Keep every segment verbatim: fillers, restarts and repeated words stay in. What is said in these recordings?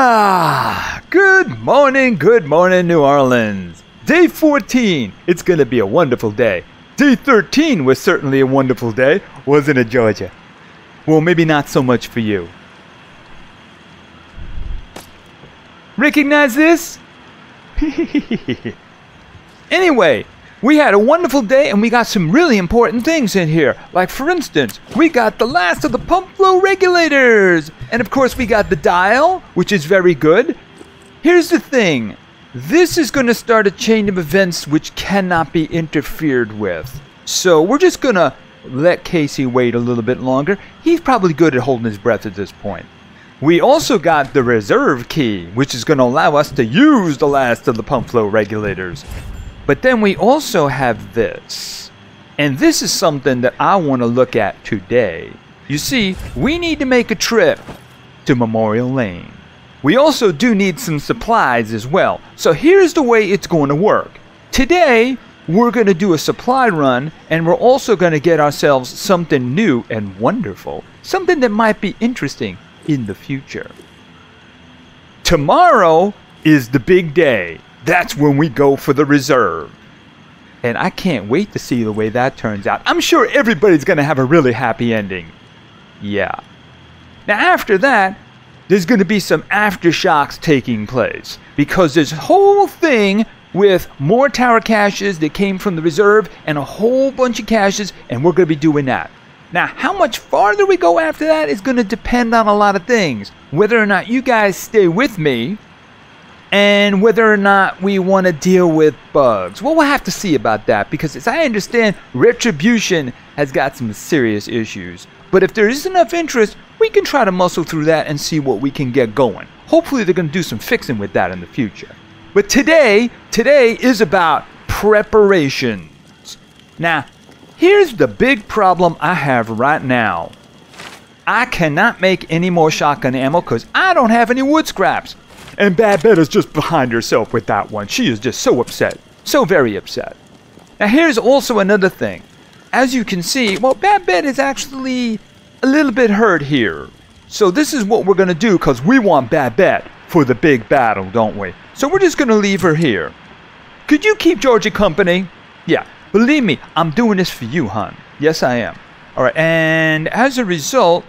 Ah, good morning, good morning, New Orleans. Day fourteen, it's gonna be a wonderful day. Day thirteen was certainly a wonderful day, wasn't it, Georgia? Well, maybe not so much for you. Recognize this? Anyway, we had a wonderful day and we got some really important things in here. Like, for instance, we got the last of the pump flow regulators. And of course we got the dial, which is very good. Here's the thing. This is gonna start a chain of events which cannot be interfered with. So we're just gonna let Casey wait a little bit longer. He's probably good at holding his breath at this point. We also got the reserve key, which is gonna allow us to use the last of the pump flow regulators. But then we also have this, and this is something that I want to look at today. You see, we need to make a trip to Memorial Lane. We also do need some supplies as well. So here's the way it's going to work. Today, we're going to do a supply run, and we're also going to get ourselves something new and wonderful, something that might be interesting in the future. Tomorrow is the big day. That's when we go for the reserve. And I can't wait to see the way that turns out. I'm sure everybody's going to have a really happy ending. Yeah. Now after that, there's going to be some aftershocks taking place. Because this whole thing with more tower caches that came from the reserve and a whole bunch of caches, and we're going to be doing that. Now how much farther we go after that is going to depend on a lot of things. Whether or not you guys stay with me, and whether or not we want to deal with bugs. Well, we'll have to see about that, because as I understand, Retribution has got some serious issues. But if there is enough interest, we can try to muscle through that and see what we can get going. Hopefully they're going to do some fixing with that in the future. But today, today is about preparations. Now, here's the big problem I have right now. I cannot make any more shotgun ammo because I don't have any wood scraps. And Babetta's just behind herself with that one. She is just so upset. So very upset. Now here's also another thing. As you can see, well, Babette is actually a little bit hurt here. So this is what we're going to do, because we want Babette for the big battle, don't we? So we're just going to leave her here. Could you keep Georgia company? Yeah. Believe me, I'm doing this for you, hon. Yes, I am. All right. And as a result,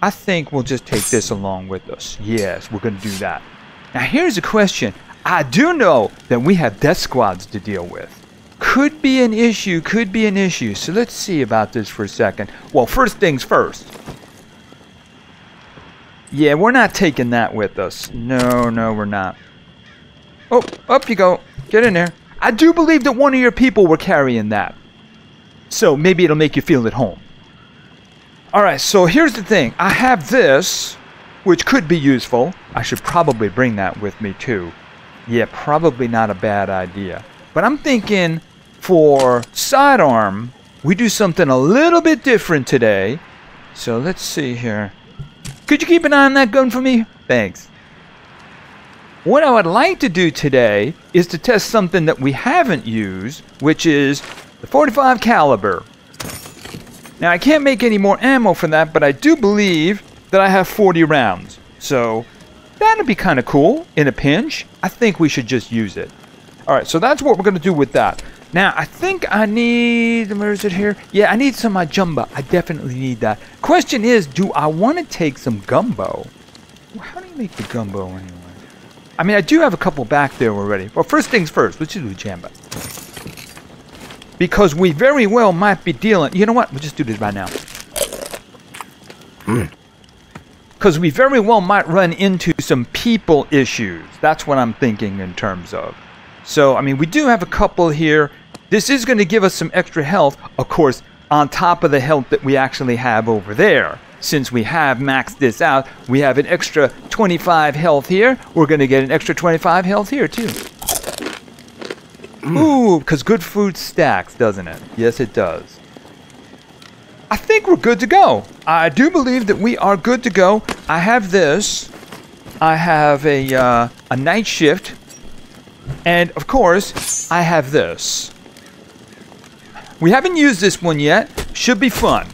I think we'll just take this along with us. Yes, we're going to do that. Now here's a question. I do know that we have death squads to deal with. Could be an issue, could be an issue. So let's see about this for a second. Well, first things first. Yeah, we're not taking that with us. No, no, we're not. Oh, up you go. Get in there. I do believe that one of your people were carrying that. So maybe it'll make you feel at home. All right, so here's the thing. I have this, which could be useful. I should probably bring that with me too. Yeah, probably not a bad idea. But I'm thinking for sidearm, we do something a little bit different today. So let's see here. Could you keep an eye on that gun for me? Thanks. What I would like to do today is to test something that we haven't used, which is the forty-five caliber. Now I can't make any more ammo for that, but I do believe that I have forty rounds. So that'd be kind of cool in a pinch. I think we should just use it. All right, so that's what we're going to do with that. Now, I think I need, where is it here? Yeah, I need some ajumba. I definitely need that. Question is, do I want to take some gumbo? Well, how do you make the gumbo anyway? I mean, I do have a couple back there already. Well, first things first, let's do the jamba. Because we very well might be dealing, you know what? We'll just do this right now. Mm. Because we very well might run into some people issues. That's what I'm thinking in terms of. So, I mean, we do have a couple here. This is going to give us some extra health, of course, on top of the health that we actually have over there. Since we have maxed this out, we have an extra twenty-five health here. We're going to get an extra twenty-five health here, too. Ooh, because good food stacks, doesn't it? Yes, it does. I think we're good to go. I do believe that we are good to go. I have this. I have a, uh, a night shift. And, of course, I have this. We haven't used this one yet. Should be fun.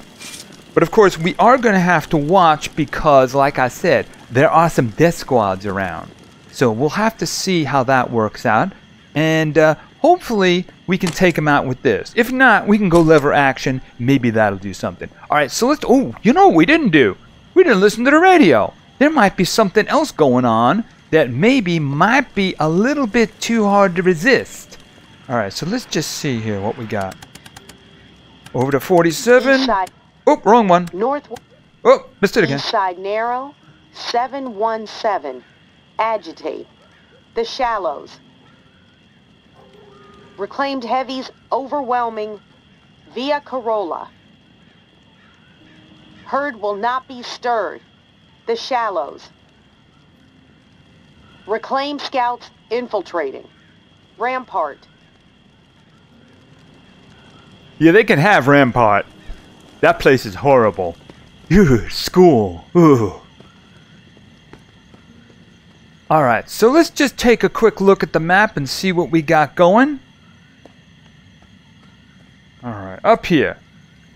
But, of course, we are going to have to watch because, like I said, there are some death squads around. So we'll have to see how that works out. And uh, hopefully we can take them out with this. If not, we can go lever action. Maybe that'll do something. All right, so let's... Oh, you know what we didn't do? We didn't listen to the radio. There might be something else going on that maybe might be a little bit too hard to resist. All right, so let's just see here what we got. Over to forty-seven. Oh, wrong one. North. Oh, missed it again. East side narrow, seven one seven. Agitate. The shallows. Reclaimed heavies overwhelming via Corolla. Herd will not be stirred. The shallows. Reclaimed scouts infiltrating. Rampart. Yeah, they can have Rampart. That place is horrible. Ooh, school. Ooh. Alright, so let's just take a quick look at the map and see what we got going. Alright, up here.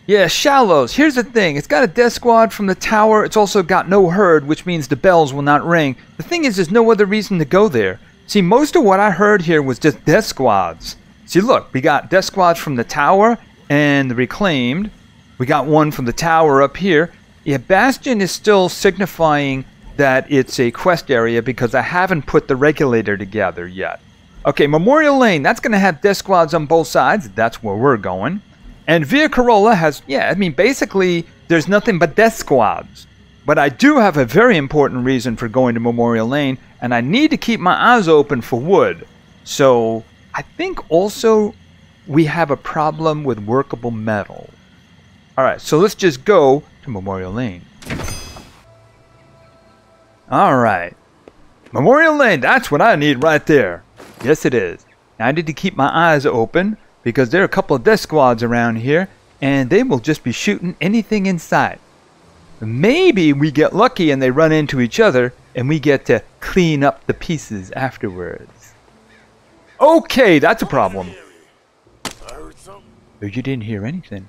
Yeah, shallows. Here's the thing. It's got a death squad from the tower. It's also got no herd, which means the bells will not ring. The thing is, there's no other reason to go there. See, most of what I heard here was just death squads. See, look. We got death squads from the tower and the reclaimed. We got one from the tower up here. Yeah, Bastion is still signifying that it's a quest area because I haven't put the regulator together yet. Okay, Memorial Lane. That's going to have death squads on both sides. That's where we're going. And Via Corolla has, yeah, I mean, basically, there's nothing but death squads. But I do have a very important reason for going to Memorial Lane, and I need to keep my eyes open for wood. So, I think also we have a problem with workable metal. Alright, so let's just go to Memorial Lane. Alright. Memorial Lane, that's what I need right there. Yes, it is. Now, I need to keep my eyes open, because there are a couple of death squads around here, and they will just be shooting anything in sight. Maybe we get lucky and they run into each other, and we get to clean up the pieces afterwards. Okay, that's a problem. I heard something. Oh, you didn't hear anything.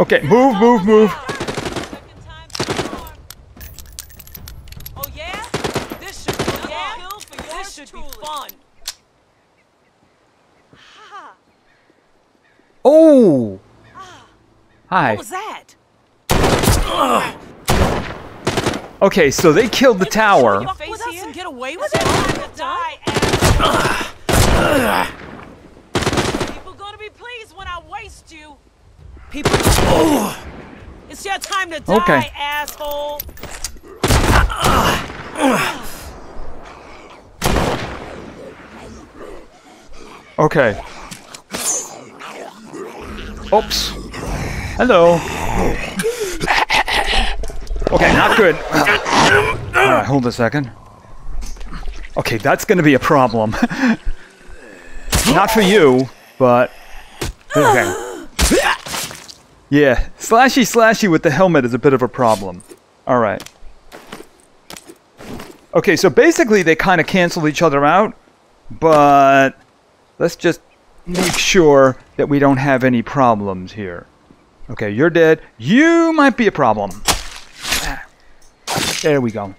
Okay, move, move, move. Oh yeah? This should be fun. This should be fun. Oh. Hi. What was that? Okay, so they killed the tower. Get away with it? People gonna be pleased when I waste you. People, oh. It's your time to die, okay. Asshole. Okay. Oops. Hello. Okay, not good. All right, hold a second. Okay, that's gonna be a problem. Not for you, but okay. Yeah, slashy slashy with the helmet is a bit of a problem. Alright. Okay, so basically they kind of cancel each other out, but let's just make sure that we don't have any problems here. Okay, you're dead. You might be a problem. There we go.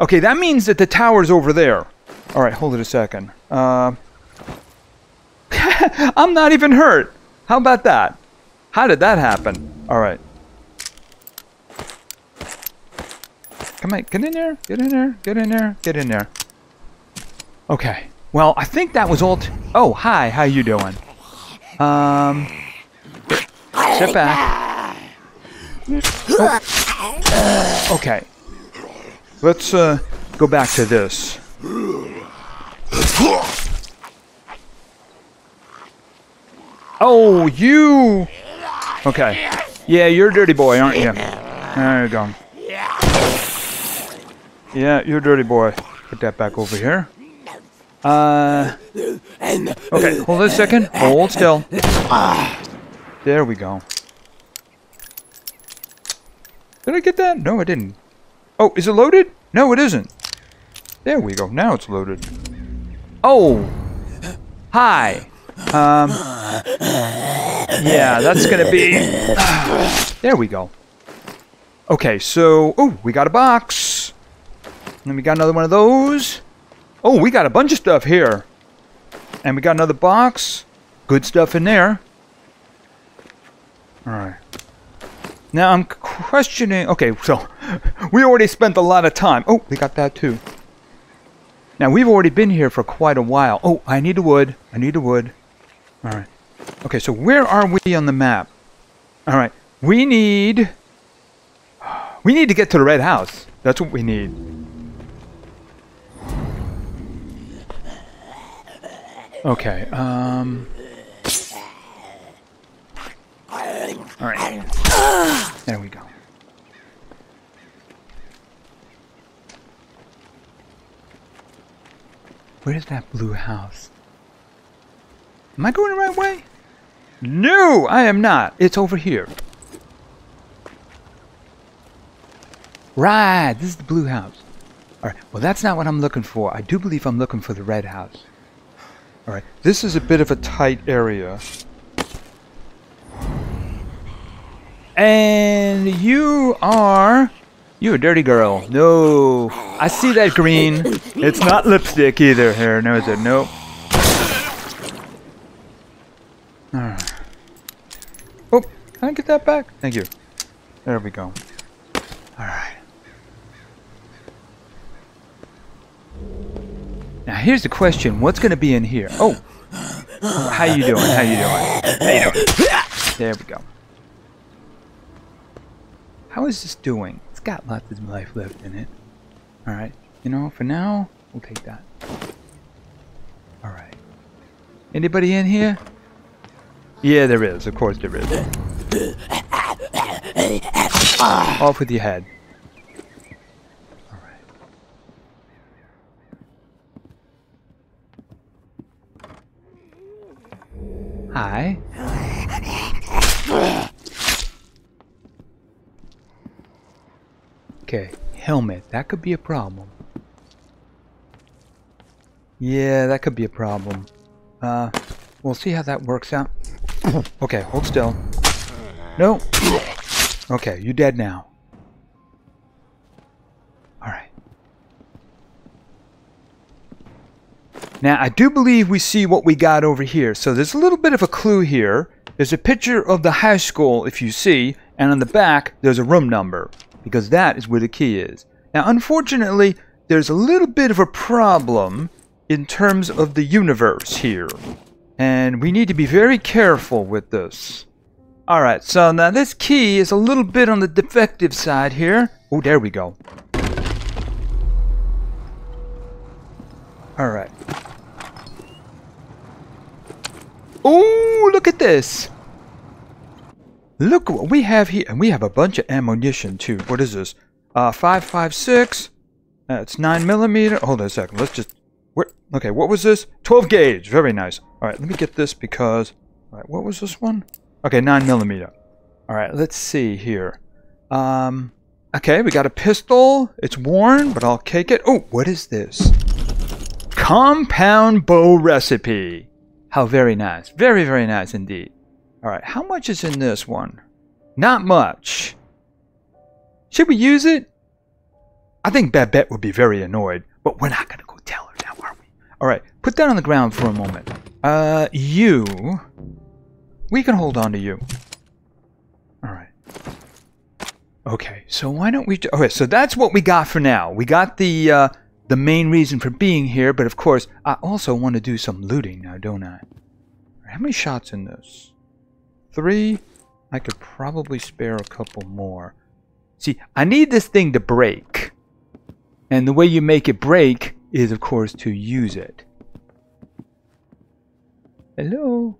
Okay, that means that the tower's over there. Alright, hold it a second. Uh, I'm not even hurt. How about that? How did that happen? Alright. Come on, get in there, get in there, get in there, get in there. Okay. Well, I think that was all... T oh, hi, how you doing? Um... Sit back. Oh. Okay. Let's, uh, go back to this. Oh, you... Okay. Yeah, you're a dirty boy, aren't you? There you go. Yeah, you're a dirty boy. Put that back over here. Uh, okay, hold on a second. Hold still. There we go. Did I get that? No, I didn't. Oh, is it loaded? No, it isn't. There we go. Now it's loaded. Oh! Hi! Um... Yeah, that's gonna be... There we go. Okay, so... Oh, we got a box! And we got another one of those. Oh, we got a bunch of stuff here. And we got another box. Good stuff in there. Alright. Now I'm questioning... Okay, so... We already spent a lot of time. Oh, we got that too. Now, we've already been here for quite a while. Oh, I need a wood. I need a wood. All right. Okay, so where are we on the map? All right. We need... We need to get to the red house. That's what we need. Okay. Um... All right. There we go. Where's that blue house? Am I going the right way? No, I am not. It's over here. Right, this is the blue house. All right, well, that's not what I'm looking for. I do believe I'm looking for the red house. All right, this is a bit of a tight area. And you are... You a dirty girl. No. I see that green. It's not lipstick either here. No, is it? Nope. Alright. Oh, can I get that back? Thank you. There we go. Alright. Now here's the question. What's going to be in here? Oh. oh. How you doing? How you doing? How you doing? There we go. How is this doing? It's got lots of life left in it. Alright, you know, for now, we'll take that. Alright. Anybody in here? Yeah, there is. Of course there is. Off with your head. Alright. Hi. Okay, helmet. That could be a problem. Yeah, that could be a problem. Uh, we'll see how that works out. Okay, hold still. No. Okay, you're dead now. Alright. Now, I do believe we see what we got over here. So there's a little bit of a clue here. There's a picture of the high school, if you see, and on the back, there's a room number. Because that is where the key is. Now, unfortunately, there's a little bit of a problem in terms of the universe here. And we need to be very careful with this. Alright, so now this key is a little bit on the defective side here. Oh, there we go. Alright. Oh, look at this! Look what we have here, and we have a bunch of ammunition too. What is this? Uh, five five six. That's nine millimeter. Hold on a second. Let's just. Where? Okay. What was this? twelve gauge. Very nice. All right. Let me get this because. All right. What was this one? Okay. Nine millimeter. All right. Let's see here. Um. Okay. We got a pistol. It's worn, but I'll take it. Oh, what is this? Compound bow recipe. How very nice. Very very nice indeed. Alright, how much is in this one? Not much. Should we use it? I think Babette would be very annoyed, but we're not going to go tell her now, are we? Alright, put that on the ground for a moment. Uh, you. We can hold on to you. Alright. Okay, so why don't we... Okay, so that's what we got for now. We got the, uh, the main reason for being here, but of course, I also want to do some looting now, don't I? How many shots in this? Three. I could probably spare a couple more. See, I need this thing to break. And the way you make it break is, of course, to use it. Hello?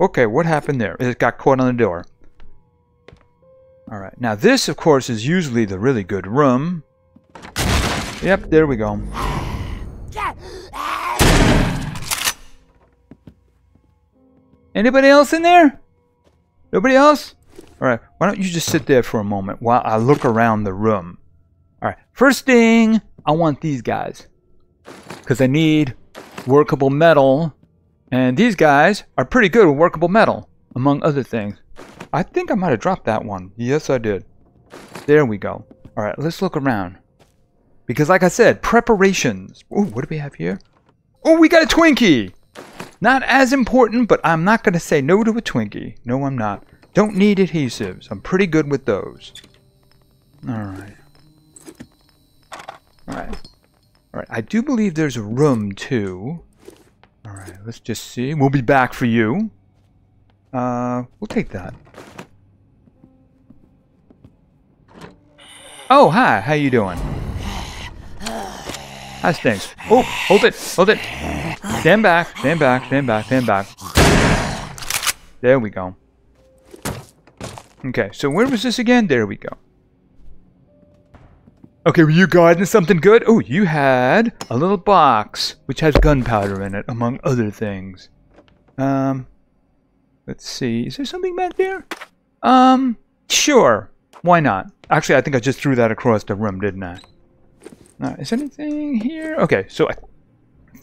Okay, what happened there? It got caught on the door. Alright, now this, of course, is usually the really good room. Yep, there we go. Anybody else in there? Nobody else? All right, why don't you just sit there for a moment while I look around the room. All right, first thing, I want these guys because I need workable metal, and these guys are pretty good with workable metal, among other things. I think I might have dropped that one. Yes, I did. There we go. All right, let's look around. Because like I said, preparations. Ooh, what do we have here? Oh, we got a Twinkie! Not as important, but I'm not going to say no to a Twinkie. No, I'm not. Don't need adhesives. I'm pretty good with those. All right. All right. All right, I do believe there's a room, too. All right, let's just see. We'll be back for you. Uh, we'll take that. Oh, hi. How you doing? That stinks. Oh, hold it. Hold it. Stand back. Stand back. Stand back. Stand back. There we go. Okay, so where was this again? There we go. Okay, were you guarding something good? Oh, you had a little box, which has gunpowder in it, among other things. Um, let's see. Is there something back there? Um, sure. Why not? Actually, I think I just threw that across the room, didn't I? Uh, is anything here? Okay, so I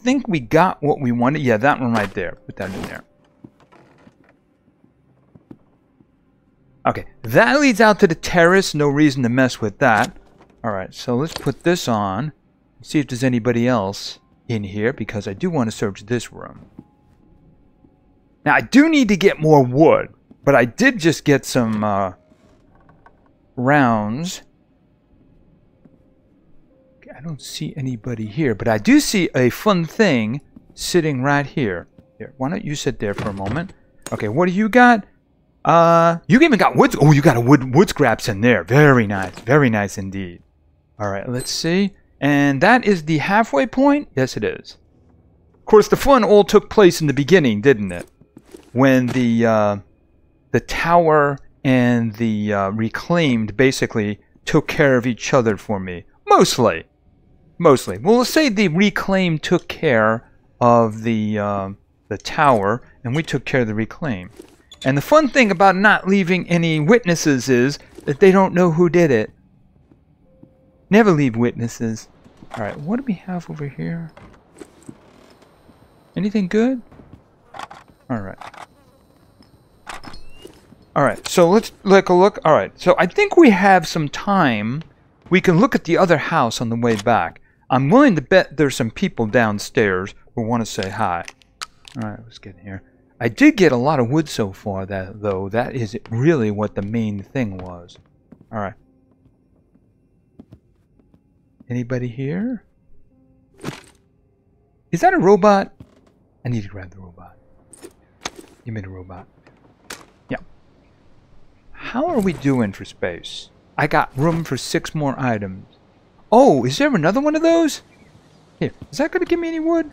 think we got what we wanted. Yeah, that one right there. Put that in there. Okay, that leads out to the terrace. No reason to mess with that. All right, so let's put this on. See if there's anybody else in here, because I do want to search this room. Now, I do need to get more wood, but I did just get some uh, rounds. I don't see anybody here, but I do see a fun thing sitting right here. Here, why don't you sit there for a moment? Okay, what do you got? Uh, you even got wood. Oh, you got a wood wood scraps in there. Very nice, very nice indeed. All right, let's see. And that is the halfway point. Yes, it is. Of course, the fun all took place in the beginning, didn't it? When the uh, the tower and the uh, reclaimed basically took care of each other for me, mostly. Mostly. Well, let's say the reclaim took care of the uh, the tower, and we took care of the reclaim. And the fun thing about not leaving any witnesses is that they don't know who did it. Never leave witnesses. All right, what do we have over here? Anything good? All right. All right, so let's take a look. All right, so I think we have some time. We can look at the other house on the way back. I'm willing to bet there's some people downstairs who want to say hi. All right, let's get in here. I did get a lot of wood so far, that, though. That is really what the main thing was. All right. Anybody here? Is that a robot? I need to grab the robot. Give me the robot. Yeah. How are we doing for space? I got room for six more items. Oh, is there another one of those? Here, is that going to give me any wood?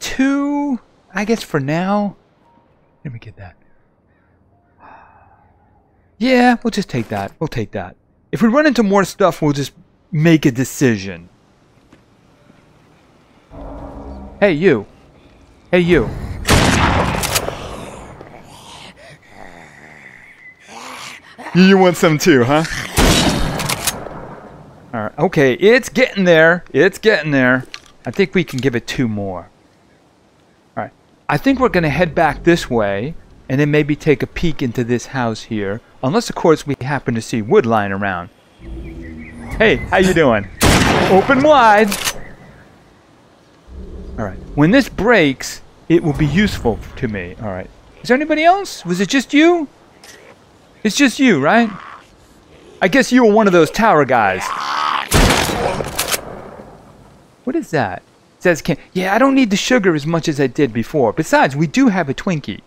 Two, I guess for now. Let me get that. Yeah, we'll just take that. We'll take that. If we run into more stuff, we'll just make a decision. Hey, you. Hey, you. You want some too, huh? All right, okay, it's getting there. It's getting there. I think we can give it two more. All right, I think we're going to head back this way and then maybe take a peek into this house here. Unless, of course, we happen to see wood lying around. Hey, how you doing? Open wide. All right, when this breaks, it will be useful to me. All right, is there anybody else? Was it just you? It's just you, right? I guess you were one of those tower guys. What is that? It says, can yeah, I don't need the sugar as much as I did before. Besides, we do have a Twinkie.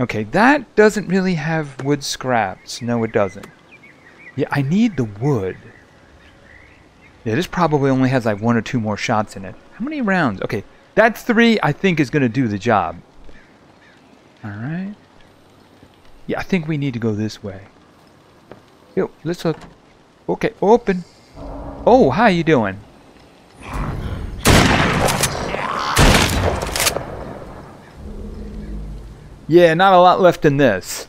Okay, that doesn't really have wood scraps. No, it doesn't. Yeah, I need the wood. Yeah, this probably only has like one or two more shots in it. How many rounds? Okay, that three I think is going to do the job. All right. Yeah, I think we need to go this way. Yo, let's look. Okay, open. Oh, how you doing? Yeah, not a lot left in this.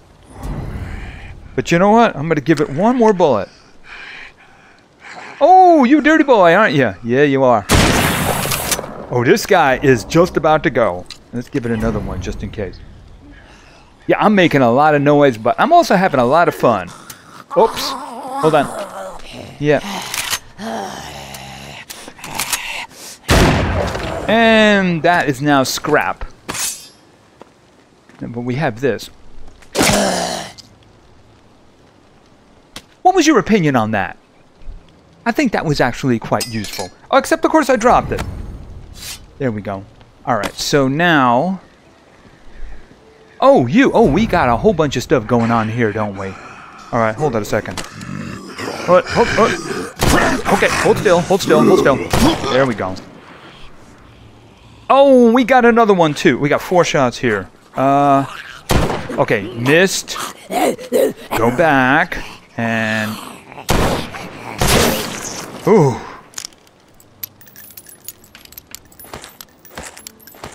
But you know what? I'm going to give it one more bullet. Oh, you dirty boy, aren't you? Yeah, you are. Oh, this guy is just about to go. Let's give it another one just in case. Yeah, I'm making a lot of noise, but I'm also having a lot of fun. Oops. Hold on. Yeah. And that is now scrap. But we have this. What was your opinion on that? I think that was actually quite useful. Oh, except, of course, I dropped it. There we go. All right, so now... Oh, you. Oh, we got a whole bunch of stuff going on here, don't we? All right, hold on a second. All right, hold, hold. Okay, hold still, hold still, hold still. There we go. Oh, we got another one, too. We got four shots here. Uh, okay, missed. Go back. And... Ooh.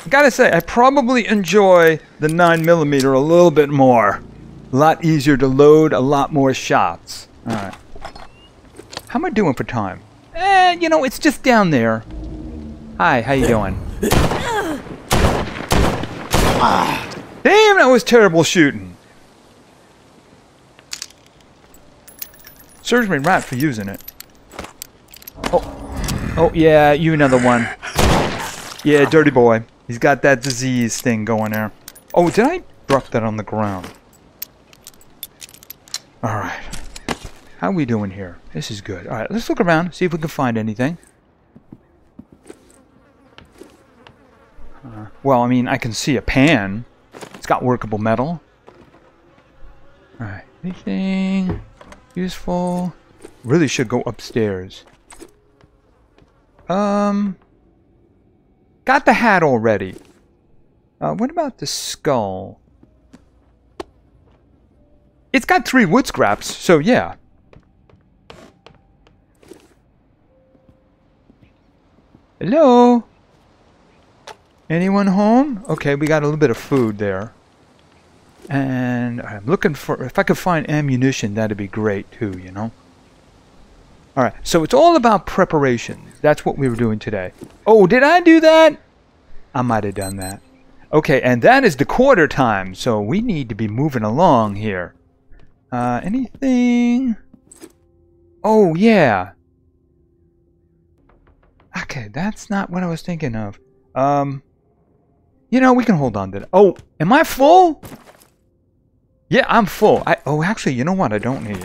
Gotta say, I probably enjoy the nine millimeter a little bit more. A lot easier to load, a lot more shots. Alright. How am I doing for time? Eh, you know, it's just down there. Hi, how you doing? Damn, that was terrible shooting. Serves me right for using it. Oh, oh yeah, you another one. Yeah, dirty boy. He's got that disease thing going there. Oh, did I drop that on the ground? Alright. How are we doing here? This is good. Alright, let's look around, see if we can find anything. Uh, well, I mean, I can see a pan. It's got workable metal. Alright, anything useful? Really should go upstairs. Um... Got the hat already. Uh, what about the skull? It's got three wood scraps, so yeah. Hello? Anyone home? Okay, we got a little bit of food there. And I'm looking for... If I could find ammunition, that'd be great too, you know? Alright, so it's all about preparation. That's what we were doing today. Oh, did I do that? I might have done that. Okay, and that is the quarter time, so we need to be moving along here. Uh, anything? Oh, yeah. Okay, that's not what I was thinking of. Um, you know, we can hold on to that. Oh, am I full? Yeah, I'm full. I, oh, actually, you know what I don't need?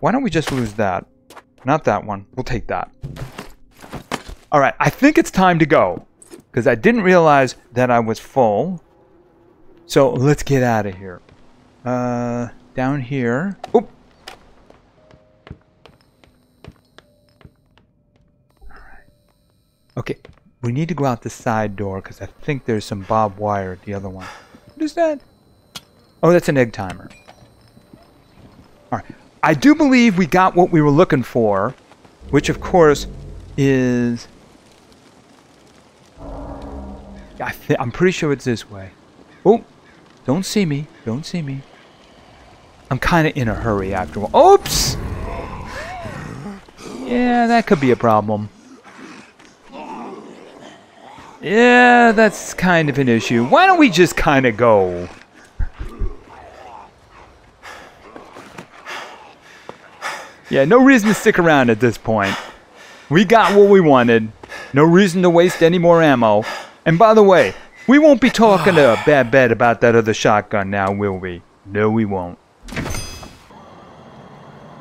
Why don't we just lose that? Not that one. We'll take that. All right. I think it's time to go because I didn't realize that I was full. So let's get out of here. Uh, down here. Oop. All right. Okay. We need to go out the side door because I think there's some barbed wire at the other one. What is that? Oh, that's an egg timer. All right. I do believe we got what we were looking for, which of course is... I th I'm pretty sure it's this way. Oh, don't see me. Don't see me. I'm kind of in a hurry after all. Oops! Yeah, that could be a problem. Yeah, that's kind of an issue. Why don't we just kind of go? Yeah, no reason to stick around at this point. We got what we wanted. No reason to waste any more ammo. And by the way, we won't be talking to Babette about that other shotgun now, will we? No, we won't.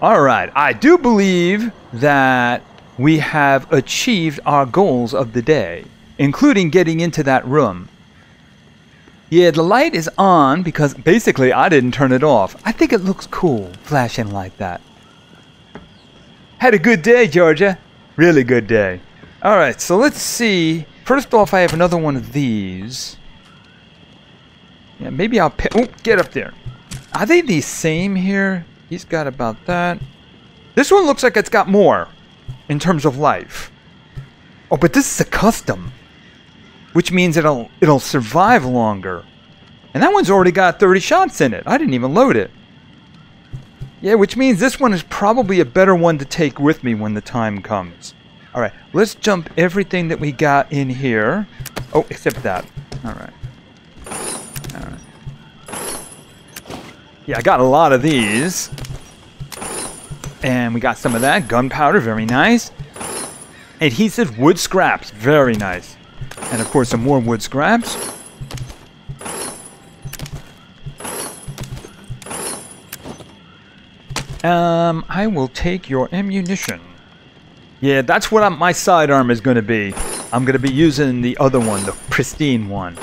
Alright, I do believe that we have achieved our goals of the day, including getting into that room. Yeah, the light is on because basically I didn't turn it off. I think it looks cool, flashing like that. Had a good day, Georgia. Really good day. Alright, so let's see. First off, I have another one of these. Yeah, maybe I'll pick... Oh, get up there. Are they the same here? He's got about that. This one looks like it's got more in terms of life. Oh, but this is a custom. Which means it'll, it'll survive longer. And that one's already got thirty shots in it. I didn't even load it. Yeah, which means this one is probably a better one to take with me when the time comes. Alright, let's jump everything that we got in here. Oh, except that. Alright. Alright. Yeah, I got a lot of these. And we got some of that. Gunpowder, very nice. Adhesive wood scraps, very nice. And of course, some more wood scraps. Um, I will take your ammunition. Yeah, that's what I'm, my sidearm is going to be. I'm going to be using the other one, the pristine one.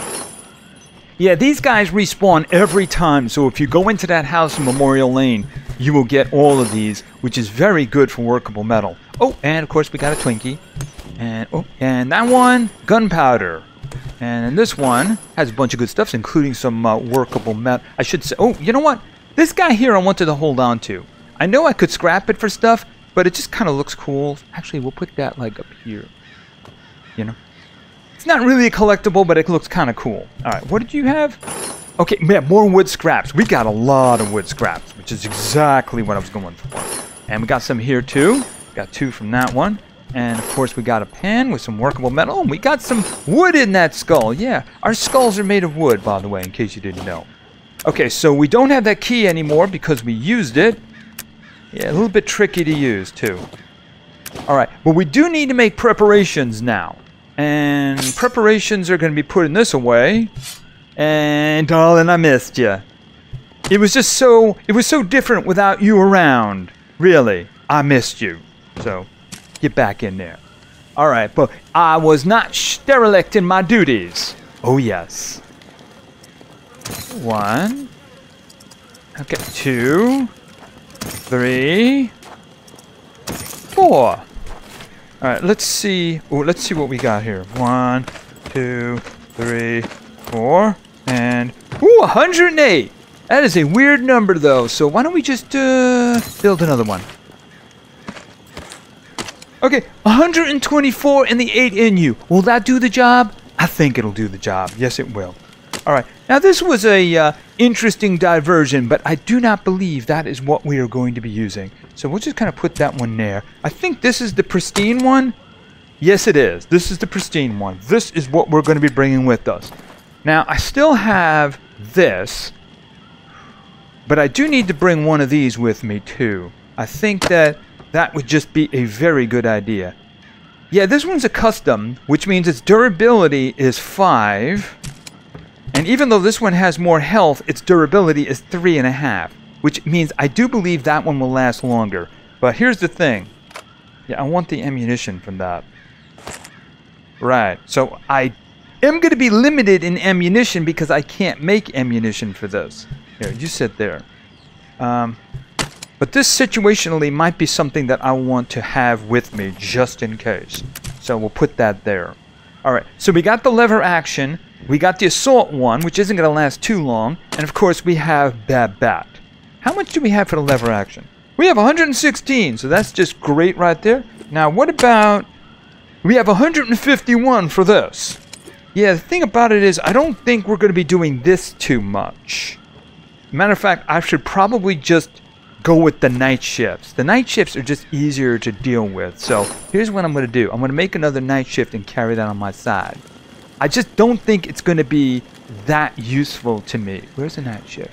Yeah, these guys respawn every time, so if you go into that house in Memorial Lane, you will get all of these, which is very good for workable metal. Oh, and of course we got a Twinkie. And oh, and that one, gunpowder. And this one has a bunch of good stuff, including some uh, workable metal. I should say, oh, you know what? This guy here I wanted to hold on to. I know I could scrap it for stuff, but it just kind of looks cool. Actually, we'll put that like up here, you know. It's not really a collectible, but it looks kind of cool. All right, what did you have? Okay, yeah, more wood scraps. We got a lot of wood scraps, which is exactly what I was going for. And we got some here too. Got two from that one. And of course, we got a pan with some workable metal, and we got some wood in that skull. Yeah, our skulls are made of wood, by the way, in case you didn't know. Okay, so we don't have that key anymore because we used it. Yeah, a little bit tricky to use too. All right, but we do need to make preparations now. And preparations are going to be putting this away. And darling, I missed you. It was just so, it was so different without you around. Really, I missed you. So, get back in there. All right, but I was not derelict in my duties. Oh, yes. One. Okay, two. Three. Four. All right, let's see. Oh, let's see what we got here. One, two, three, four, and ooh, one hundred and eight. That is a weird number, though. So why don't we just uh, build another one? Okay, one hundred twenty-four and the eight in you. Will that do the job? I think it'll do the job. Yes, it will. All right. Now this was a uh, interesting diversion, but I do not believe that is what we are going to be using. So we'll just kind of put that one there. I think this is the pristine one. Yes, it is. This is the pristine one. This is what we're going to be bringing with us. Now, I still have this, but I do need to bring one of these with me, too. I think that that would just be a very good idea. Yeah, this one's a custom, which means its durability is five. And even though this one has more health, its durability is three and a half. Which means I do believe that one will last longer. But here's the thing. Yeah, I want the ammunition from that. Right. So I am going to be limited in ammunition because I can't make ammunition for this. Here, you sit there. Um, but this situationally might be something that I want to have with me just in case. So we'll put that there. All right. So we got the lever action. We got the assault one, which isn't going to last too long. And of course, we have Babat. How much do we have for the lever action? We have one hundred sixteen, so that's just great right there. Now, what about... We have one hundred fifty-one for this. Yeah, the thing about it is I don't think we're going to be doing this too much. Matter of fact, I should probably just go with the night shifts. The night shifts are just easier to deal with. So here's what I'm going to do. I'm going to make another night shift and carry that on my side. I just don't think it's going to be that useful to me. Where's the night shift?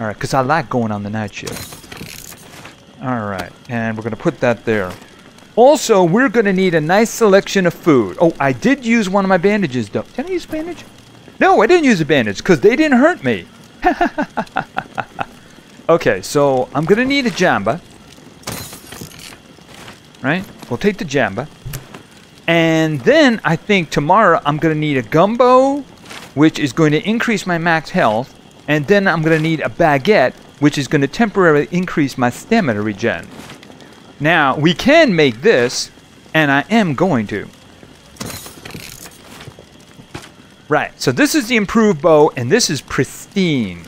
All right, because I like going on the night shift. All right, and we're going to put that there. Also, we're going to need a nice selection of food. Oh, I did use one of my bandages, though. Did I use a bandage? No, I didn't use a bandage because they didn't hurt me. Okay, so I'm going to need a jamba. Right? We'll take the jamba. And then I think tomorrow I'm going to need a gumbo, which is going to increase my max health. And then I'm going to need a baguette, which is going to temporarily increase my stamina regen. Now, we can make this, and I am going to. Right, so this is the improved bow, and this is pristine.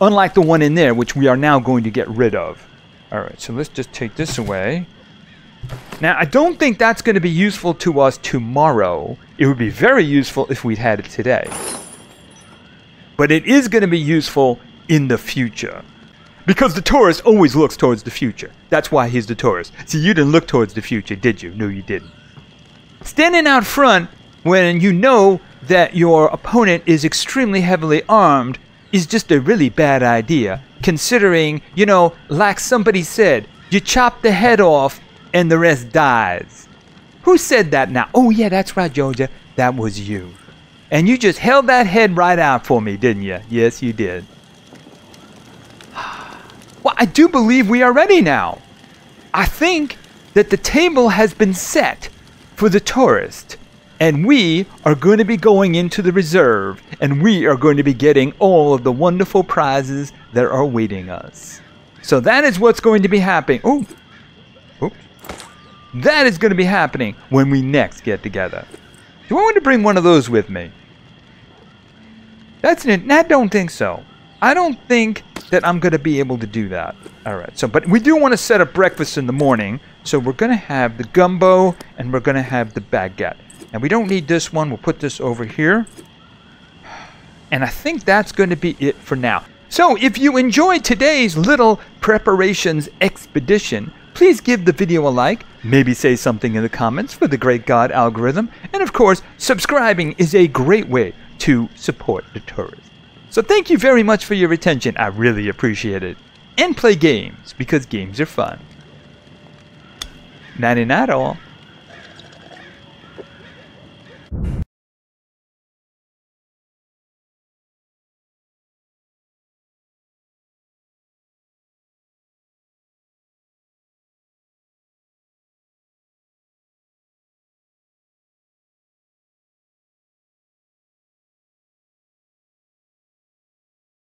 Unlike the one in there, which we are now going to get rid of. All right, so let's just take this away. Now, I don't think that's going to be useful to us tomorrow. It would be very useful if we had it today. but it is going to be useful in the future. Because the tourist always looks towards the future. That's why he's the tourist. See, you didn't look towards the future, did you? No, you didn't. Standing out front when you know that your opponent is extremely heavily armed is just a really bad idea, considering, you know, like somebody said, you chop the head off and the rest dies. Who said that now? Oh, yeah, that's right, Georgia. That was you. And you just held that head right out for me, didn't you? Yes, you did. Well, I do believe we are ready now. I think that the table has been set for the tourist, and we are going to be going into the reserve, and we are going to be getting all of the wonderful prizes that are awaiting us. So that is what's going to be happening. Oh, oops. That is going to be happening when we next get together. Do I want to bring one of those with me? That's an, I don't think so. I don't think that I'm going to be able to do that. All right. So, but we do want to set up breakfast in the morning. So we're going to have the gumbo and we're going to have the baguette. And we don't need this one. We'll put this over here. And I think that's going to be it for now. So if you enjoyed today's little preparations expedition, please give the video a like. Maybe say something in the comments for the great God algorithm. And of course, subscribing is a great way to support the tourist. So thank you very much for your attention. I really appreciate it. And play games, because games are fun. Nighty-night all.